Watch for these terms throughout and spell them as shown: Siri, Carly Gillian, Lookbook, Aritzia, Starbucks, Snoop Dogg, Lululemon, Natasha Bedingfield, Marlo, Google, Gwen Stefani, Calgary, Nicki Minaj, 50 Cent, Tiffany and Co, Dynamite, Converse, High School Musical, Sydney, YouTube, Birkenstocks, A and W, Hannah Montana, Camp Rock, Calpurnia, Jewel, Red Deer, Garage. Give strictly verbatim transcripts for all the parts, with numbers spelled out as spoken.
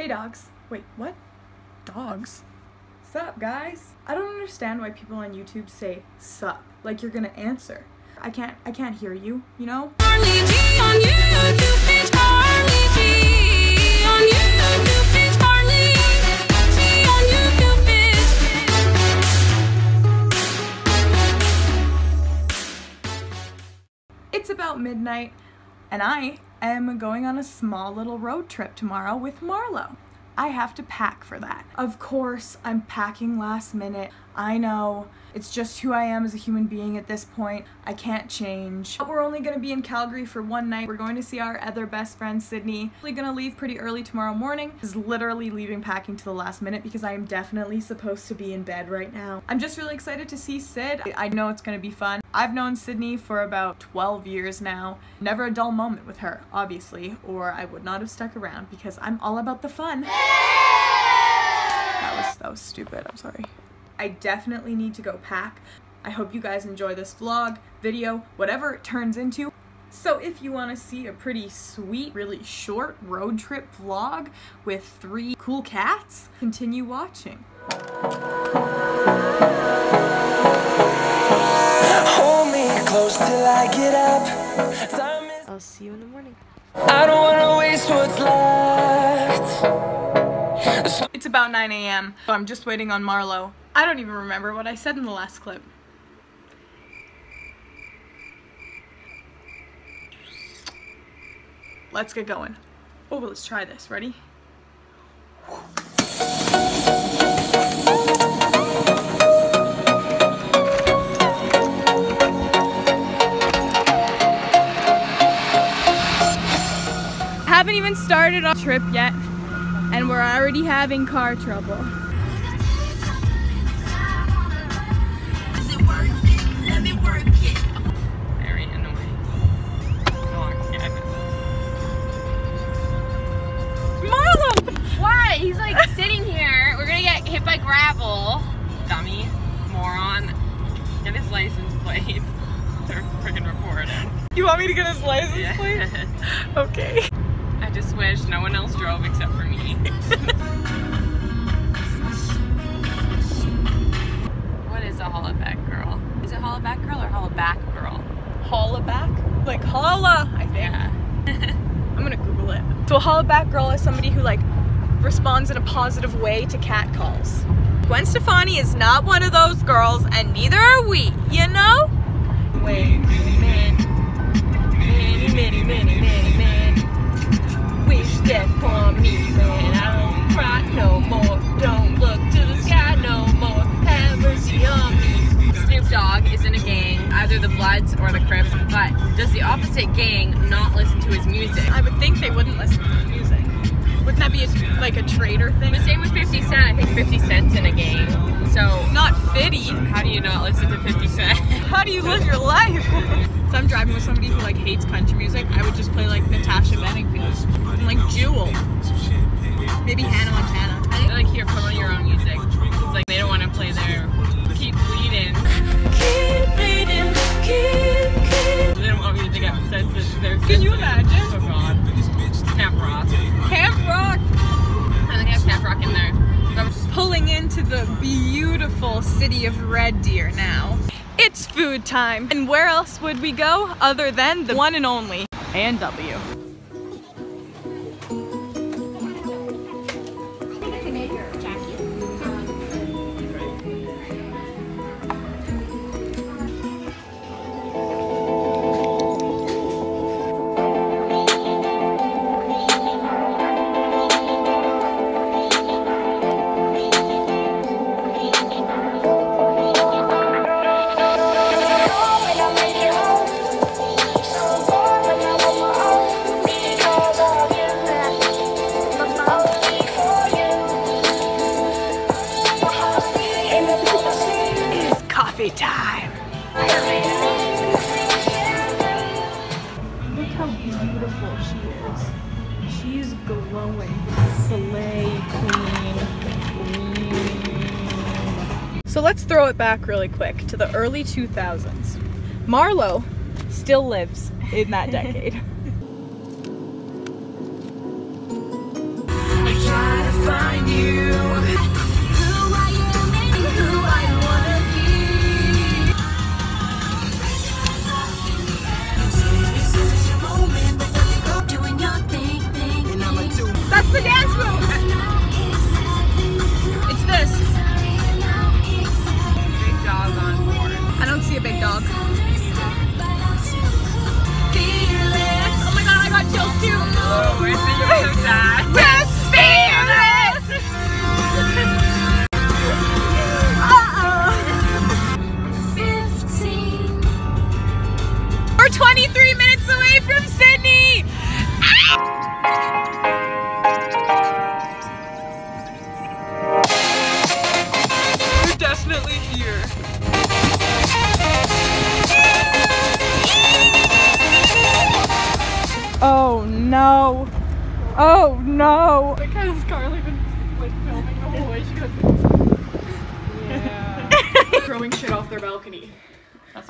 Hey dogs. Wait, what? Dogs? Sup, guys? I don't understand why people on YouTube say sup, like you're gonna answer. I can't, I can't hear you, you know? Carly G on YouTube, bitch, Carly G on YouTube, bitch, Carly G on YouTube, bitch. It's about midnight, and I am going on a small little road trip tomorrow with Marlo. I have to pack for that. Of course, I'm packing last minute. I know, it's just who I am as a human being at this point. I can't change. But we're only gonna be in Calgary for one night. We're going to see our other best friend, Sydney. We're gonna leave pretty early tomorrow morning. Is literally leaving packing to the last minute because I am definitely supposed to be in bed right now. I'm just really excited to see Sid. I know it's gonna be fun. I've known Sydney for about twelve years now. Never a dull moment with her, obviously, or I would not have stuck around because I'm all about the fun. That was, that was stupid, I'm sorry. I definitely need to go pack. I hope you guys enjoy this vlog, video, whatever it turns into. So if you want to see a pretty sweet, really short road trip vlog with three cool cats, continue watching. Hold me close till I get up. I'll see you in the morning. I don't want to waste what's left. It's about nine A M so I'm just waiting on Marlo. I don't even remember what I said in the last clip. Let's get going. Oh, well, let's try this. Ready? Haven't even started our trip yet. And we're already having car trouble. Very annoying. Marlo! What? He's like sitting here. We're gonna get hit by gravel. Dummy, moron. Get his license plate. They're freaking recording. You want me to get his license yeah. plate? Okay. I just wish no one else drove except for me. What is a hollaback girl? Is it hollaback girl or hollaback girl? Hollaback? Like holla, I think. Yeah. I'm gonna Google it. So a hollaback girl is somebody who like responds in a positive way to cat calls. Gwen Stefani is not one of those girls, and neither are we, you know? Wait, many, many, many, many, many, many. Wish death for me, and I won't cry no more. Don't look to the sky no more. Have mercy on me. Snoop Dogg is in a gang, either the Bloods or the Crips, but does the opposite gang not listen to his music? I would think they wouldn't listen to his music. Wouldn't that be a, like a traitor thing? The same with fifty Cent. I think fifty Cent's in a gang. So not fifty. How do you not listen to fifty Cent? How do you live your life? So I'm driving with somebody who like hates country music, I would just play like Natasha Bedingfield. And like Jewel. Maybe Hannah Montana. I feel like here put on your own music. It's like they don't want to play their keep bleeding. Keep bleeding, keep, keep. They don't want me to get upset that they're Can you imagine? Oh god. Camp Rock. Camp Rock! I think I have Camp Rock in there. I'm pulling into the beautiful city of Red Deer now. It's food time. And where else would we go other than the one and only A and W. Time. Look how beautiful she is. She is glowing. Soleil queen. So let's throw it back really quick to the early two thousands. Marlo still lives in that decade. Oh no. Oh no. Because Carly been like filming the whole way, she goes. Yeah. Throwing shit off their balcony.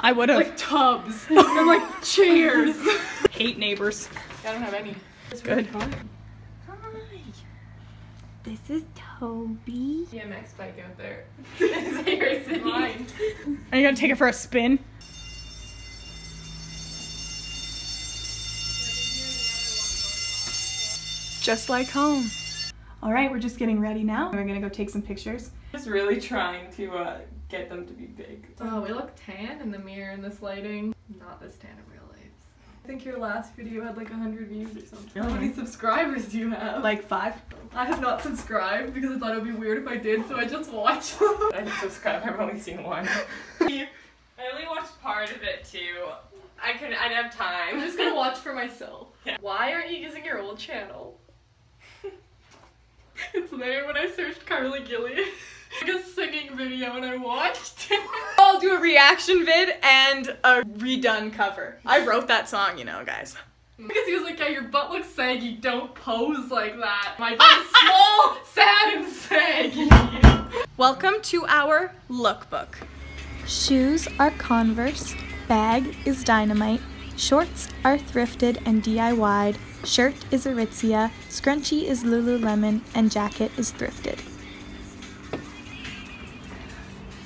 I would have. Like tubs. And I'm like, chairs. Hate neighbors. I don't have any. It's good. Hi. This is Toby. B M X bike out there. Mine. Are you gonna take it for a spin? Just like home. All right, we're just getting ready now. We're gonna go take some pictures. Just really trying to uh, get them to be big. Oh, we look tan in the mirror in this lighting. Not this tan in real life. I think your last video had like a hundred views or something. Really? How many subscribers do you have? Like five. I have not subscribed because I thought it would be weird if I did, so I just watched them. I didn't subscribe, I've only seen one. I only watched part of it too. I couldn't, I didn't have time. I'm just gonna watch for myself. Yeah. Why aren't you using your old channel? It's there when I searched Carly Gillian. Like a singing video and I watched it. I'll do a reaction vid and a redone cover. I wrote that song, you know, guys. Because he was like, yeah, your butt looks saggy, don't pose like that. My butt is small, sad, and saggy. Welcome to our lookbook. Shoes are Converse, bag is Dynamite, shorts are thrifted and D I Y'd, shirt is Aritzia, scrunchie is Lululemon, and jacket is thrifted.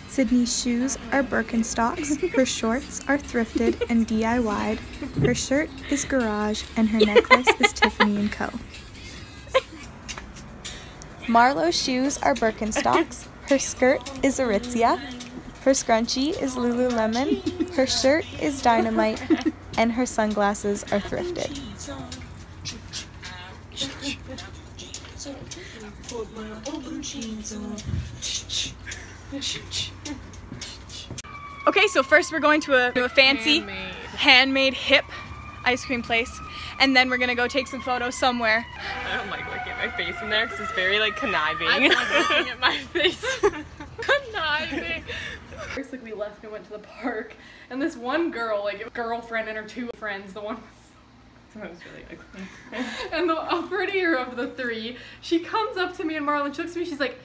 Sydney's shoes are Birkenstocks, her shorts are thrifted and D I Y'd, her shirt is Garage, and her necklace is Tiffany and Co. Marlo's shoes are Birkenstocks, her skirt is Aritzia, her scrunchie is Lululemon, her shirt is Dynamite, and her sunglasses are thrifted. Okay, so first we're going to a, to a fancy handmade. handmade hip ice cream place, and then we're gonna go take some photos somewhere. I don't like looking at my face in there because it's very like conniving. I'm not looking at my face. Conniving. First, like, we left and went to the park, and this one girl, like a girlfriend and her two friends, the one was I was really ugly. And the prettier of the three, she comes up to me and Marlo, she looks at me, she's like,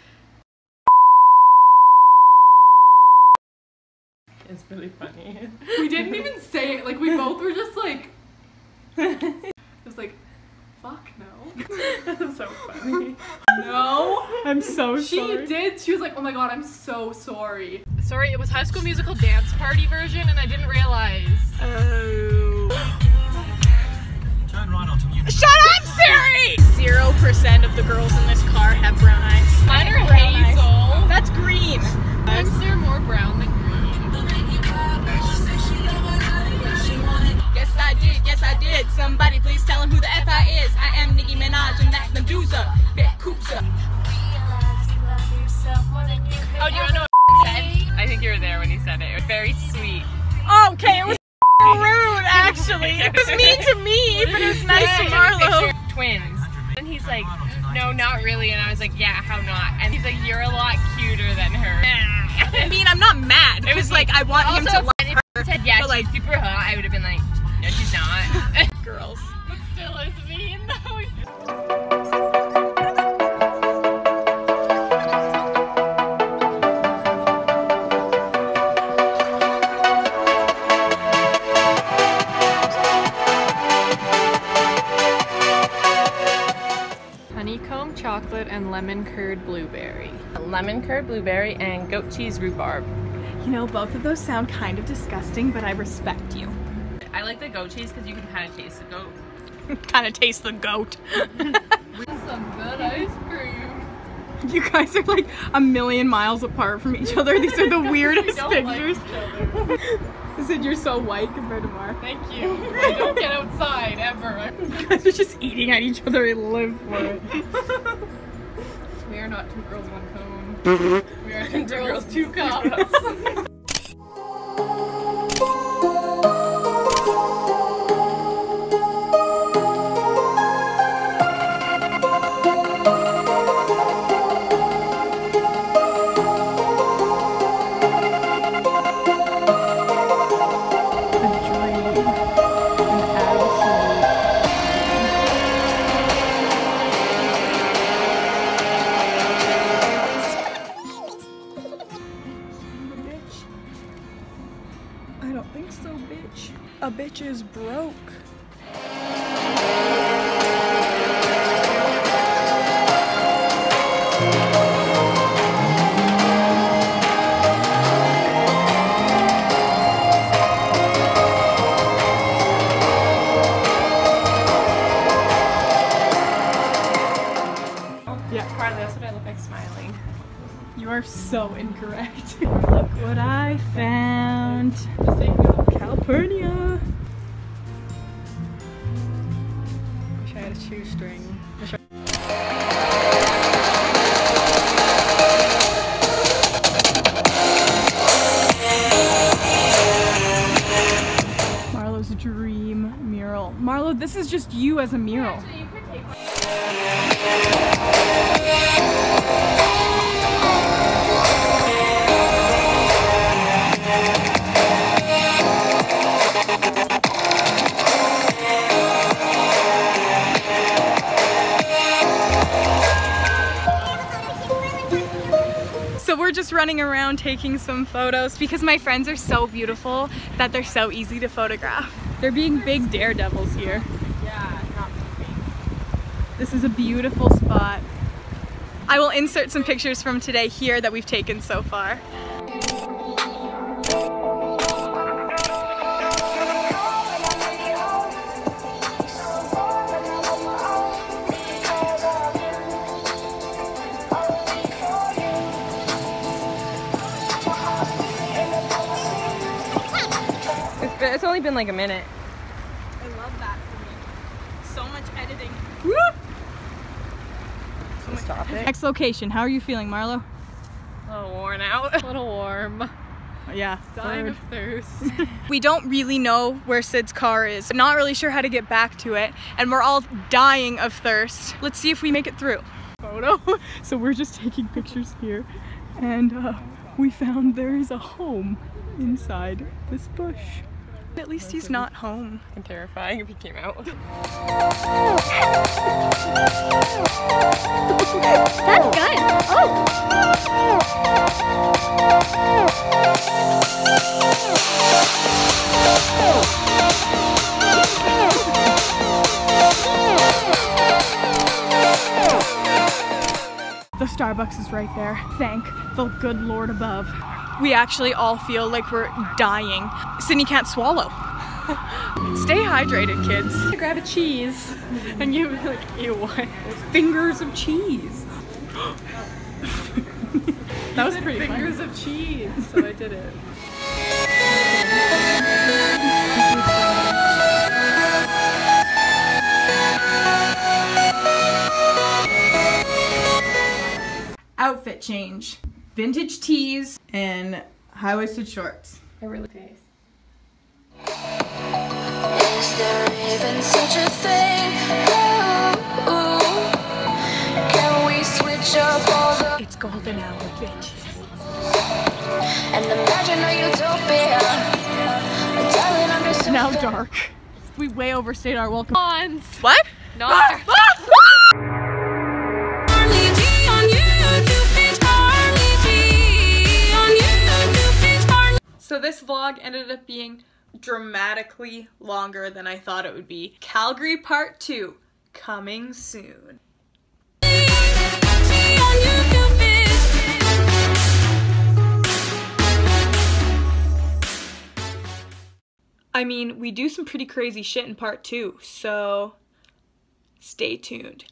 it's really funny. We didn't even say it, like we both were just like, it was like, fuck no. That's so funny. No. I'm so she sorry. She did, she was like, oh my god, I'm so sorry. Sorry, it was High School Musical dance party version and I didn't realize. Oh. Shut up, Siri! Zero percent of the girls in this car have brown eyes. Mine are hazel. Eyes. That's green. Yes, they're more brown than green. Yes, I did. Yes, I did. Somebody please tell him who the F I is. I am Nicki Minaj and that's Medusa. Bet Koopsa. Oh, do you want to know what said? I think you were there when he said it. It was very sweet. Oh, okay, it was rude, actually. It was mean to me, but it was nice to Marlo. Twins. And he's like, no, not really. And I was like, yeah, how not? And he's like, you're a lot cuter than her. I mean, I'm not mad. It was like, I want also, him to like her. If he said, yeah, but like, super hot, I would have been like, no, she's not. Girls. But still, it's mean, though. Chocolate and lemon curd blueberry. Lemon curd blueberry and goat cheese rhubarb. You know, both of those sound kind of disgusting, but I respect you. I like the goat cheese because you can kind of taste the goat. Kind of taste the goat. Some good ice cream. You guys are like a million miles apart from each other. These are the weirdest pictures. Like Sid, you're so white compared to Mark. Thank you. I don't get outside, ever. You guys are just eating at each other. I live for it. We are not two girls, one cone. We are two, two girls, girls, two cups. bitch is broke. You are so incorrect. Look what I found. Calpurnia. Wish I had a shoestring. Marlo's dream mural. Marlo, this is just you as a mural. We're just running around taking some photos because my friends are so beautiful that they're so easy to photograph. They're being big daredevils here. Yeah, not big. This is a beautiful spot. I will insert some pictures from today here that we've taken so far. It's only been like a minute. I love that for me. So much editing. Woo! So much topic. Next location. How are you feeling, Marlo? A little worn out. A little warm. Yeah. Dying of thirst. We don't really know where Sid's car is. Not really sure how to get back to it. And we're all dying of thirst. Let's see if we make it through. Photo. So we're just taking pictures here. And uh, we found there is a home inside this bush. At least he's not home. It's terrifying if he came out. That's good. Oh. The Starbucks is right there. Thank the good Lord above. We actually all feel like we're dying. Sydney can't swallow. Stay hydrated, kids. I grab a cheese and you were like, ew, fingers of cheese. That was pretty funny. Fingers of cheese, so I did it. Outfit change. Vintage tees and high-waisted shorts. They're really nice. Is there even such a thing? Ooh, can we switch up all the... It's golden hour, bitches. And imagine a utopia. It's now dark. We way overstayed our welcome. Cons. What? No. So this vlog ended up being dramatically longer than I thought it would be. Calgary part two, coming soon. I mean, we do some pretty crazy shit in part two, so stay tuned.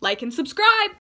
Like and subscribe!